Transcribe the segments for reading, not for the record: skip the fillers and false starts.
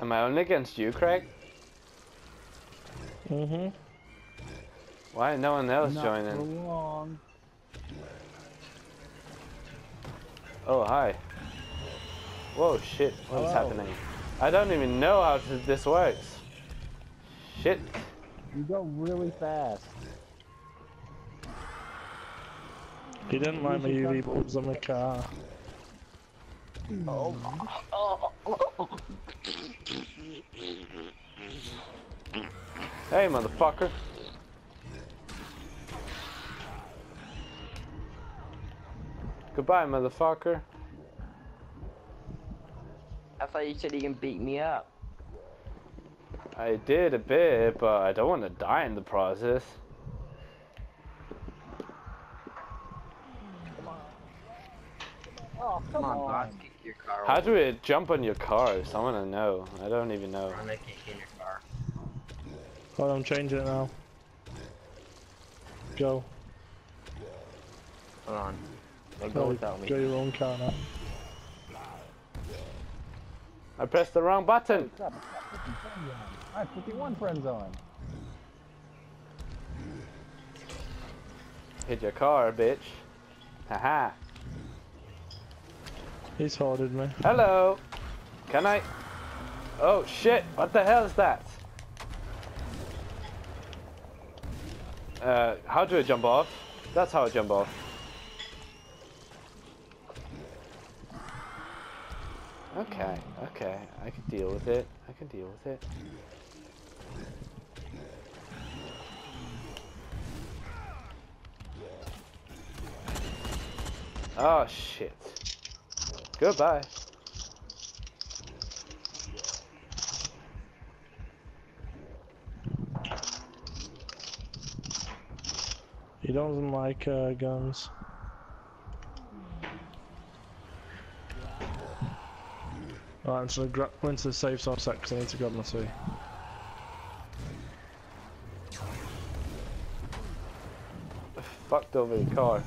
Am I only against you, Craig? Mm-hmm. Why no one else joining? Long. Oh, hi. Whoa, shit. What's happening? I don't even know how this works. Shit. You go really fast. He didn't like my UV bulbs on the car. Oh. Hey, motherfucker. Goodbye, motherfucker. I thought you said you can beat me up. I did a bit, but I don't want to die in the process. Come on, boss, kick your car. How do we jump on your cars? I want to know. I don't even know. I'm gonna kick in your car. Hold on, I'm changing it now. Go. Hold on. Go without me. Go your own car now. I pressed the wrong button. I have 51 friends on. Hit your car, bitch. Haha. He's hoarded me. Hello. Can I? Oh shit! What the hell is that? How do I jump off? That's how I jump off. Okay, okay. I can deal with it. I can deal with it. Oh shit. Goodbye. He doesn't like guns. Alright, I'm just gonna go into the safe side set because I need to grab my C. Fucked over the car.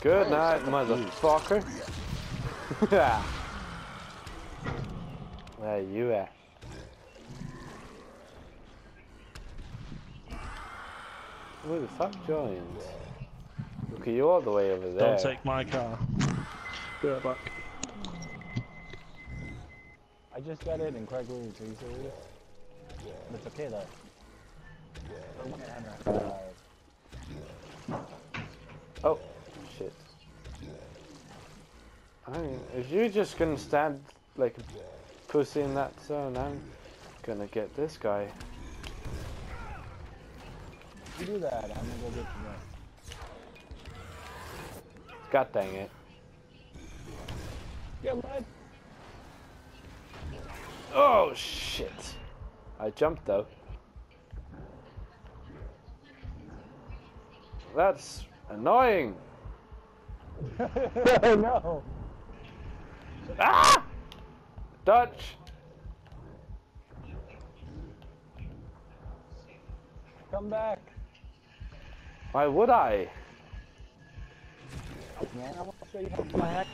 Good night, motherfucker. Where you at? Who the fuck joined? Look at you all the way over there. Don't take my car. Be right back. I just got in and Craig Williams, are you serious? But it's okay though. Oh. Shit. I mean, if you're just gonna stand like a pussy in that zone, I'm gonna get this guy. You do that, I'm gonna go get you. God dang it. Yeah, lad. Oh shit. I jumped though. That's annoying. No. Ah! Dutch. Come back. Why would I? Yeah, I want to show you how to fly.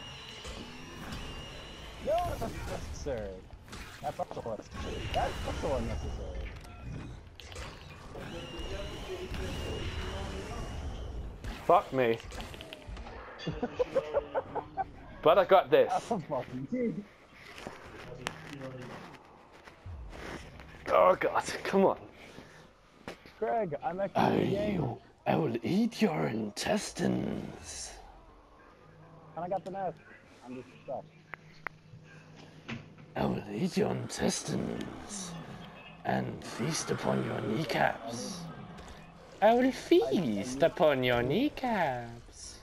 No, that's unnecessary. That's also unnecessary. That's also unnecessary. Fuck me. But I got this. Oh god, come on. Craig, I'm actually game. I will eat your intestines. And I got the knife. I'm just stuck. I will eat your intestines and feast upon your kneecaps. I will feast upon your kneecaps.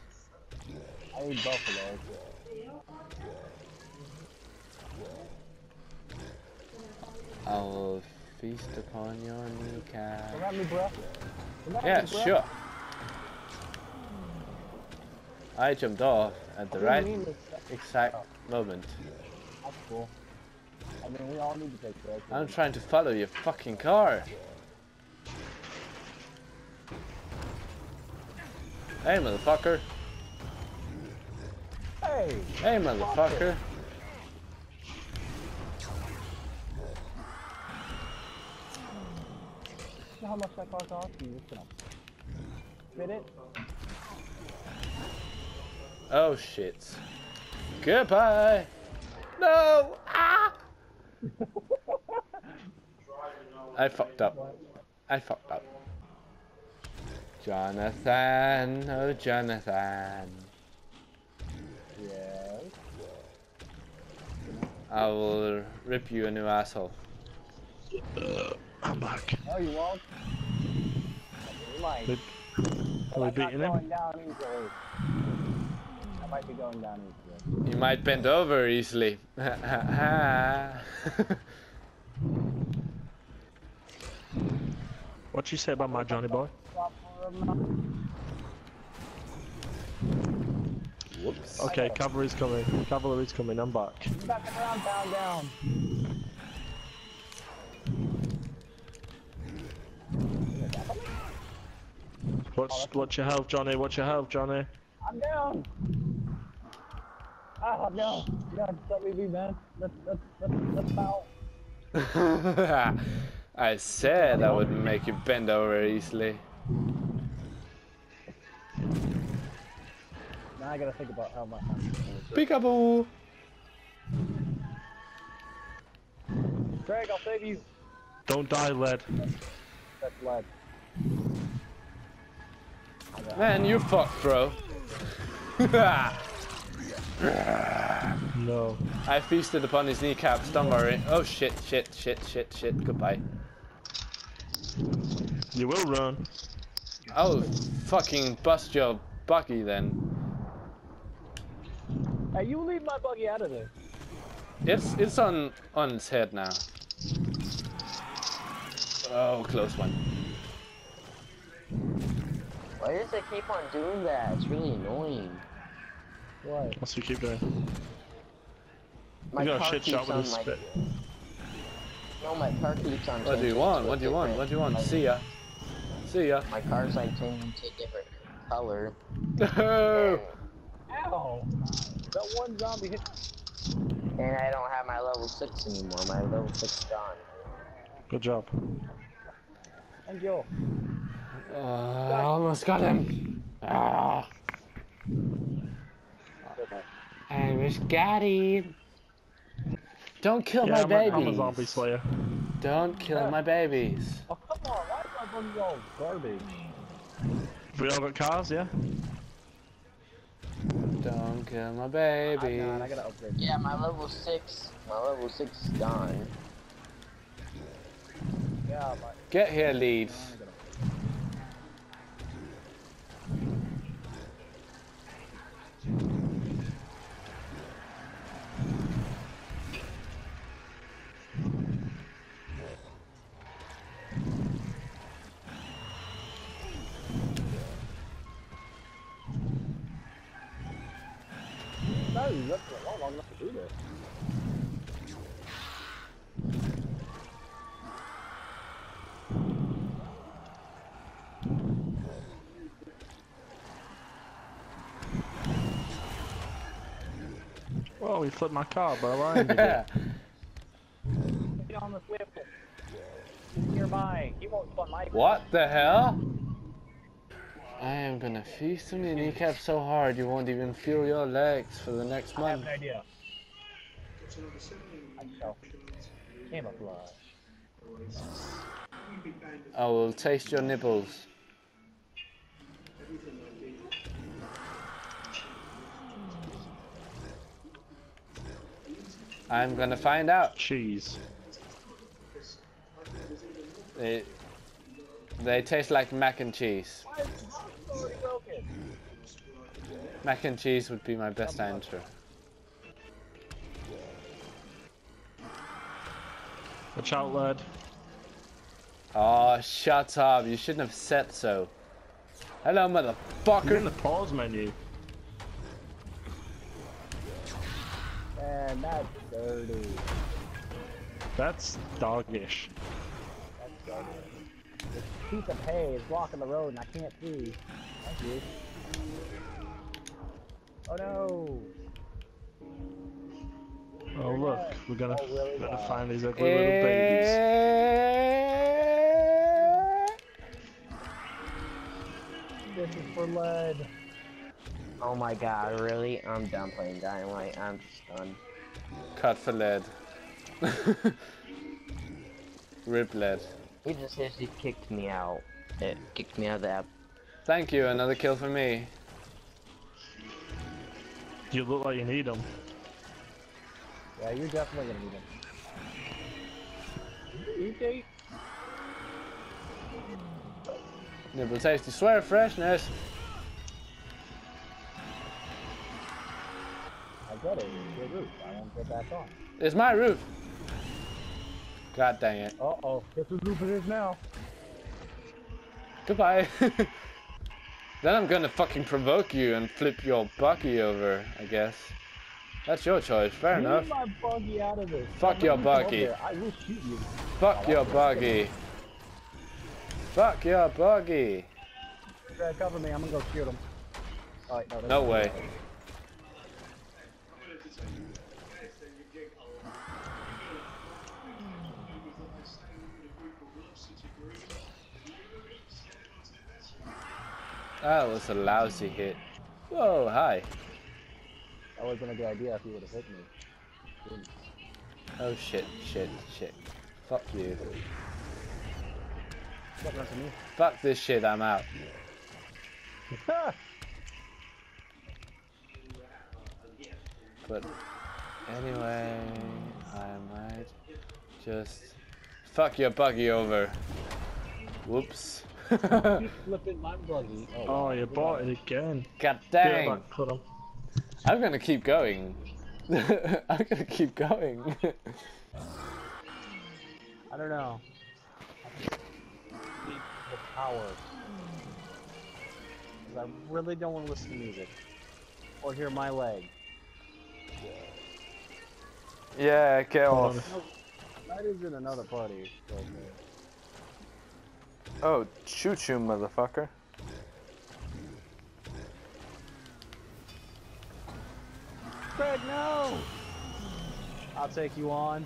I need buffalo. I will feast upon your kneecap. Come at me, bro. Yeah, sure. I jumped off at the right exact moment. That's cool. I mean, we all need to take breaks. I'm trying to follow your fucking car. Hey, motherfucker. Hey. Hey, motherfucker. You know how much that car costs? You just gonna fit it. Oh shit. Goodbye. No. Ah. I fucked up. I fucked up. Jonathan, oh Jonathan. Yes. I will rip you a new asshole. I'm back. No, you won't. Are we beating him? I might be going down easily. You might bend over easily. What you say about my Johnny boy? Whoops. Okay, cavalry's coming. Cavalry's coming. I'm back. Back around, down, down. Watch your health, Johnny. Watch your health, Johnny. I'm down. Ah, no. God, let me be, man. Let's bow. I said I would make you bend over easily. Now I gotta think about how much. Peekaboo! Craig, I'll save you. Don't die, lad. That's lad. Man, you fucked, bro. No. I feasted upon his kneecaps. Don't worry. Oh shit! Shit! Shit! Shit! Shit! Goodbye. You will run. I'll fucking bust your buggy then. Hey, you leave my buggy out of there. It's on its head now. Oh, close one. Why does it keep on doing that? It's really annoying. What? What's he keep doing? You got a shit shot with his spit. No, my car keeps on. What do you want? What do you want? What do you want? See ya. See ya. My car's like changing to a different color. No. Ow! That one zombie hit. And I don't have my level 6 anymore. My level 6 is gone. Good job. Thank you. I almost got him. Ah. I almost got him. Don't kill my babies. I'm a zombie slayer. Don't kill my babies. Oh, come on. Why is my bunny all garbage? We all got cars, yeah? Don't kill my baby. I gotta upgrade. Yeah, my level 6. My level 6 is gone. Yeah, get here, Leeds. Oh, he flipped my car, bro. I ended it. Get on the flip. Nearby. He won't spawn my car. What the hell? I am gonna feast on your kneecap so hard you won't even feel your legs for the next month. I have an idea. I will taste your nipples. I'm gonna find out. Cheese. They taste like mac and cheese. Mac and cheese would be my best answer. Watch out, lad. Oh, shut up. You shouldn't have said so. Hello, motherfucker. You're in the pause menu. Man, that's dirty. That's doggish. That's doggish. This piece of hay is blocking the road and I can't see. Thank you. Oh no! Oh look, we're gonna find these ugly little babies. This is for lead. Oh my god, really? I'm done playing Dying Light. I'm just done. Cut for lead. Rip lead. He just actually kicked me out. It kicked me out of the app. Thank you, another kill for me. You look like you need him. Yeah, you're definitely gonna need him. Okay. Nibble tasty swear freshness. I got it. It's your roof. I won't get back on. It's my roof. God dang it. Uh oh. Guess whose roof it is now. Goodbye. Then I'm gonna fucking provoke you and flip your buggy over, I guess. That's your choice, fair enough. Get my buggy out of this. Fuck your buggy. I will shoot you. Fuck your buggy. Fuck your buggy. Cover me, I'm gonna go shoot him. Alright, no way. That was a lousy hit. Whoa, hi. That wasn't a good idea if you would have hit me. Jeez. Oh shit, shit, shit. Fuck you. Fuck, that's me. Fuck this shit, I'm out. But anyway, I might just fuck your buggy over. Whoops. You're flipping my buggy. Oh, you bought it again. God dang. Yeah, put him. I'm gonna keep going. I'm gonna keep going. I don't know. Keep the power. Cause I really don't want to listen to music. Or hear my leg. Yeah, get off. That is in another party. Okay. Oh, choo-choo, motherfucker. Greg, no! I'll take you on.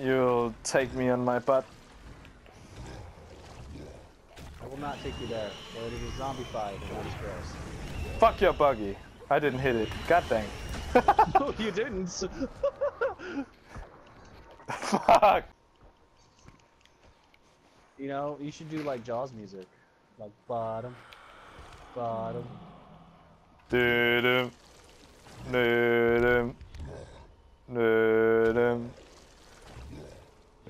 You'll take me on my butt. I will not take you there. It is a zombie fight. Fuck your buggy. I didn't hit it. God dang. No, you didn't. Fuck! You know, you should do like Jaws music. Like bottom, bottom. Do-dum. Do-dum. Do-dum.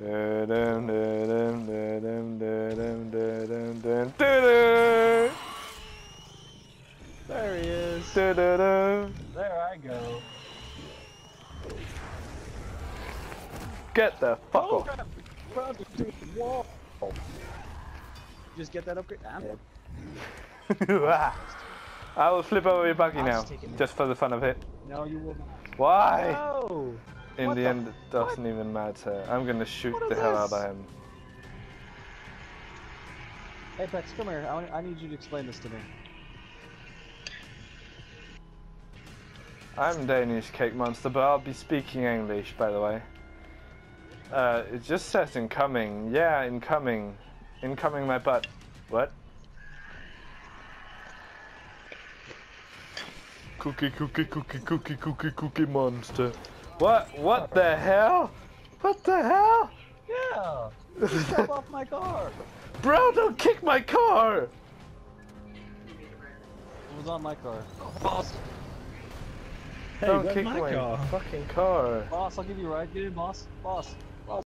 Do-dum, do-dum, do-dum, do-dum, do-dum, do-dum, do-dum. There he is. Do-dum. There I go. Get the fuck off! Oh, just get that upgrade. Yeah. I will flip over your buggy now, just for the fun of it. No, you will not. Why? No. In the end, it doesn't even matter. I'm gonna shoot the hell out of him. Hey, Pex, come here. I need you to explain this to me. I'm Danish Cake Monster, but I'll be speaking English, by the way. It just says incoming. Yeah, incoming. Incoming my butt. What? Cookie, cookie, cookie, cookie, cookie, cookie monster. What? What the hell? What the hell? Yeah! You step off my car! Bro, don't kick my car! It was on my car. Oh, boss! Hey, don't kick my fucking car. Boss, I'll give you a ride. Get in, boss. Boss.